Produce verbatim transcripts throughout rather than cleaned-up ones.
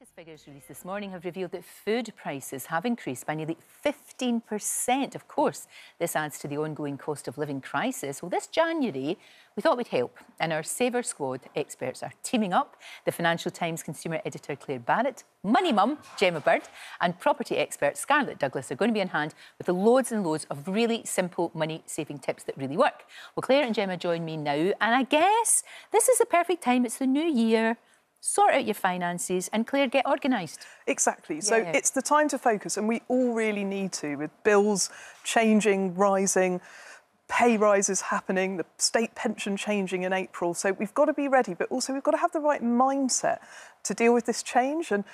Latest figures released this morning have revealed that food prices have increased by nearly fifteen percent. Of course, this adds to the ongoing cost of living crisis. Well, this January, we thought we'd help, and our Saver Squad experts are teaming up. The Financial Times consumer editor Claer Barrett, money mum Gemma Bird, and property expert Scarlett Douglas are going to be on hand with loads and loads of really simple money-saving tips that really work. Well, Claer and Gemma join me now, and I guess this is the perfect time. It's the new year. Sort out your finances and, Claer, get organised. Exactly. So yeah, it's the time to focus, and we all really need to, with bills changing, rising, pay rises happening, the state pension changing in April. So we've got to be ready, but also we've got to have the right mindset to deal with this change. And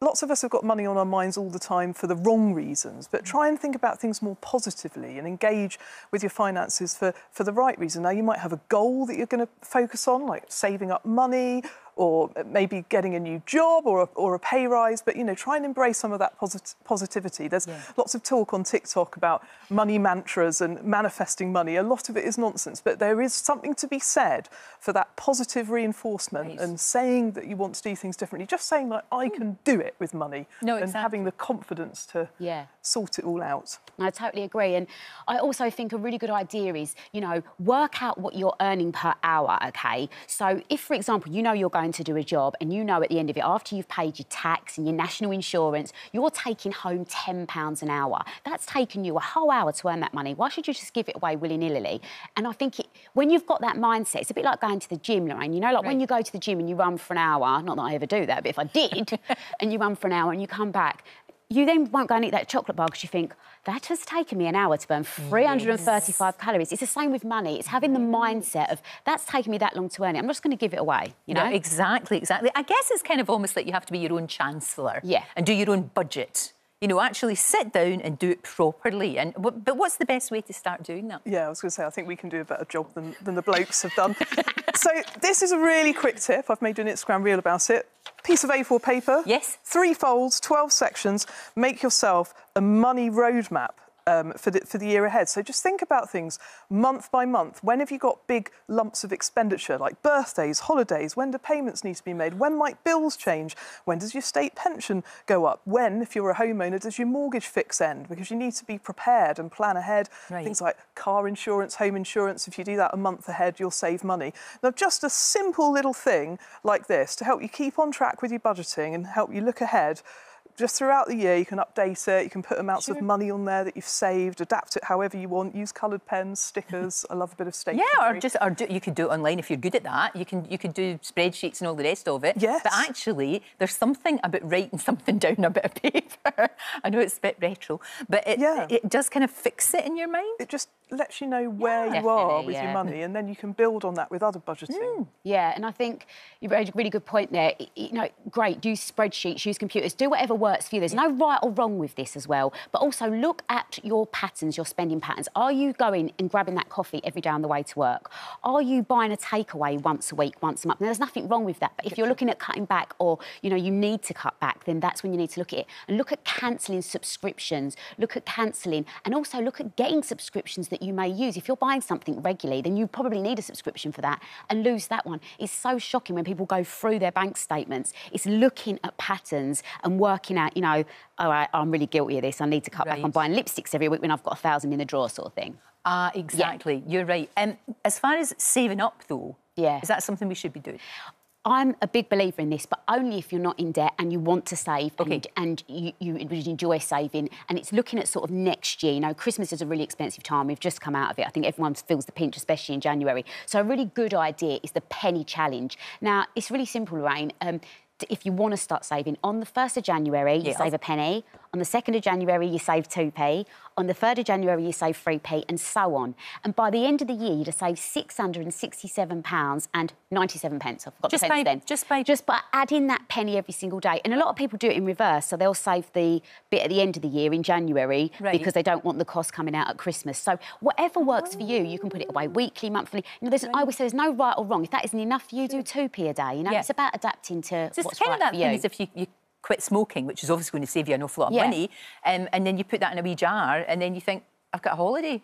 lots of us have got money on our minds all the time for the wrong reasons, but try and think about things more positively and engage with your finances for, for the right reason. Now, you might have a goal that you're going to focus on, like saving up money or maybe getting a new job or a, or a pay rise, but, you know, try and embrace some of that posit positivity. There's yeah. lots of talk on TikTok about money mantras and manifesting money. A lot of it is nonsense, but there is something to be said for that positive reinforcement right. and saying that you want to do things differently, just saying, like, I mm. can do it with money no, exactly. and having the confidence to yeah. sort it all out. I totally agree, and I also think a really good idea is, you know, work out what you're earning per hour, OK? So if, for example, you know you're going to do a job and you know at the end of it, after you've paid your tax and your national insurance, you're taking home ten pounds an hour. That's taken you a whole hour to earn that money. Why should you just give it away willy-nilly? And I think it, when you've got that mindset, it's a bit like going to the gym, Lorraine, you know, like right. when you go to the gym and you run for an hour, not that I ever do that, but if I did, and you run for an hour and you come back, you then won't go and eat that chocolate bar because you think, that has taken me an hour to burn three hundred thirty-five yes. calories. It's the same with money. It's having the mindset of, that's taken me that long to earn it, I'm just going to give it away, you know? No, exactly, exactly. I guess it's kind of almost like you have to be your own chancellor yeah. and do your own budget. You know, actually sit down and do it properly. And but what's the best way to start doing that? Yeah, I was going to say, I think we can do a better job than, than the blokes have done. So this is a really quick tip. I've made an Instagram reel about it. Piece of A four paper. Yes. Three folds, twelve sections. Make yourself a money roadmap um, for, the, for the year ahead. So just think about things month by month. When have you got big lumps of expenditure, like birthdays, holidays? When do payments need to be made? When might bills change? When does your state pension go up? When, if you're a homeowner, does your mortgage fix end? Because you need to be prepared and plan ahead. Right. Things like car insurance, home insurance. If you do that a month ahead, you'll save money. Now, just a simple little thing like this to help you keep on track with your budgeting and help you look ahead. Just throughout the year, you can update it, you can put amounts sure. of money on there that you've saved, adapt it however you want, use coloured pens, stickers, I love a bit of stationery. Yeah, or just or do, you could do it online if you're good at that. You can you could do spreadsheets and all the rest of it. Yes. But actually, there's something about writing something down on a bit of paper. I know it's a bit retro, but it, yeah. it does kind of fix it in your mind. It just lets you know where yeah, you are with yeah. your money, and then you can build on that with other budgeting. Mm. Yeah, and I think you've made a really good point there. You know, great, use spreadsheets, use computers, do whatever works for you. There's no right or wrong with this as well, but also look at your patterns, your spending patterns. Are you going and grabbing that coffee every day on the way to work? Are you buying a takeaway once a week, once a month? Now, there's nothing wrong with that, but if you're looking at cutting back or, you know, you need to cut back, then that's when you need to look at it. And look at cancelling subscriptions, look at cancelling, and also look at getting subscriptions that you may use. If you're buying something regularly, then you probably need a subscription for that and lose that one. It's so shocking when people go through their bank statements. It's looking at patterns and working out, you know, all right, I'm really guilty of this, I need to cut right. back on buying lipsticks every week when I've got a thousand in the drawer, sort of thing. Ah, uh, exactly. Yeah. You're right. And um, as far as saving up, though, yeah, is that something we should be doing? I'm a big believer in this, but only if you're not in debt and you want to save okay. and, and you, you enjoy saving. And it's looking at sort of next year. You know, Christmas is a really expensive time. We've just come out of it. I think everyone feels the pinch, especially in January. So a really good idea is the penny challenge. Now, it's really simple, Lorraine. Um, if you want to start saving, on the first of January, you yes. save a penny. On the second of January, you save two p. On the third of January, you save three p, and so on. And by the end of the year, you'd have saved six hundred and sixty-seven pounds and ninety-seven pence. I forgot the pence then. Just by... Just by adding that penny every single day. And a lot of people do it in reverse, so they'll save the bit at the end of the year in January right. because they don't want the cost coming out at Christmas. So whatever works oh. for you, you can put it away weekly, monthly. You know, there's, right. I always say there's no right or wrong. If that isn't enough for you, sure. do two p a day. You know, yeah. it's about adapting to so what's right for you. It's kind of that thing is if you... you quit smoking, which is obviously going to save you an awful lot of yeah. money, um, and then you put that in a wee jar, and then you think, I've got a holiday.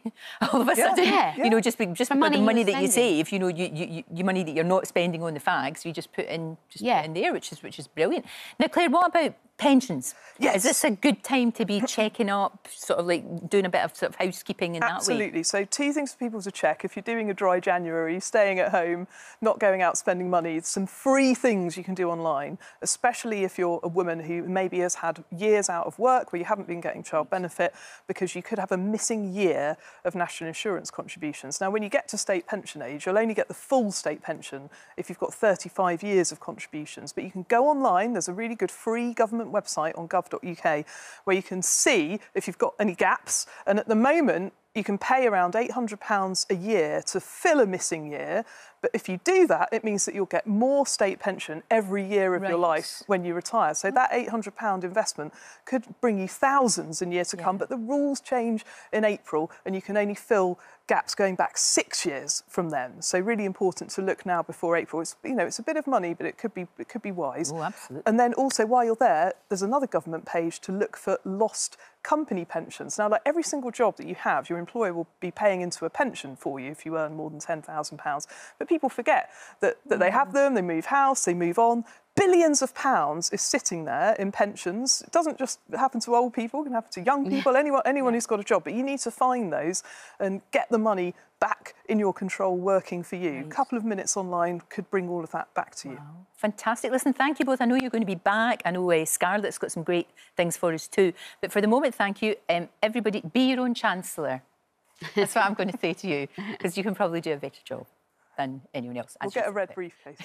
All of a yeah, sudden, yeah, you yeah. know, just, be, just the money, the money that spending. you save, you know, you, you, your money that you're not spending on the fags, you just put in, just yeah. put in there, which is which is brilliant. Now, Claer, what about pensions? Yes. Is this a good time to be checking up, sort of like doing a bit of sort of housekeeping in Absolutely. that way? Absolutely. So two things for people to check. If you're doing a dry January, staying at home, not going out spending money, some free things you can do online, especially if you're a woman who maybe has had years out of work where you haven't been getting child benefit, because you could have a missing year of national insurance contributions. Now, when you get to state pension age, you'll only get the full state pension if you've got thirty-five years of contributions. But you can go online. There's a really good free government website on gov dot U K where you can see if you've got any gaps, and at the moment you can pay around eight hundred pounds a year to fill a missing year, but if you do that it means that you'll get more state pension every year of right. your life when you retire. So that eight hundred pound investment could bring you thousands in years to yeah. come, but the rules change in April and you can only fill gaps going back six years from them. So really important to look now before April. It's, you know, it's a bit of money, but it could be it could be wise. Oh, absolutely. And then also while you're there, there's another government page to look for lost company pensions. Now, like every single job that you have, your employer will be paying into a pension for you if you earn more than ten thousand pounds. But people forget that, that mm. they have them, they move house, they move on. Billions of pounds is sitting there in pensions. It doesn't just happen to old people, it can happen to young people, yeah. anyone, anyone yeah. who's got a job. But you need to find those and get the money back in your control, working for you. Nice. A couple of minutes online could bring all of that back to wow. you. Fantastic. Listen, thank you both. I know you're going to be back. I know uh, Scarlett's got some great things for us too. But for the moment, thank you. Um, everybody, be your own chancellor. That's what I'm going to say to you, because you can probably do a better job than anyone else. We'll get a red briefcase.